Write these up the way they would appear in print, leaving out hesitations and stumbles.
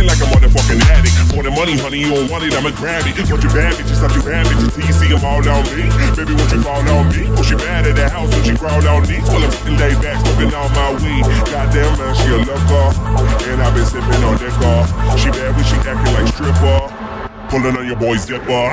it like a motherfucking addict. For the money, honey, you don't want it, I'ma grab it. Want your bad bitches, stop your bad bitches till you see them all on me. Baby, won't you fall on me? Oh, she bad at the house when she crawled on knees. Well, I'm fucking laid back, smoking all my weed. Goddamn, man, she a looker, and I've been sipping on that car. She bad when she acting like stripper, pulling on your boy's zipper.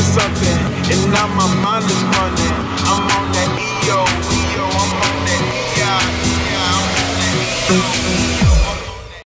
Something, and now my mind is running. I'm on that EO, I'm on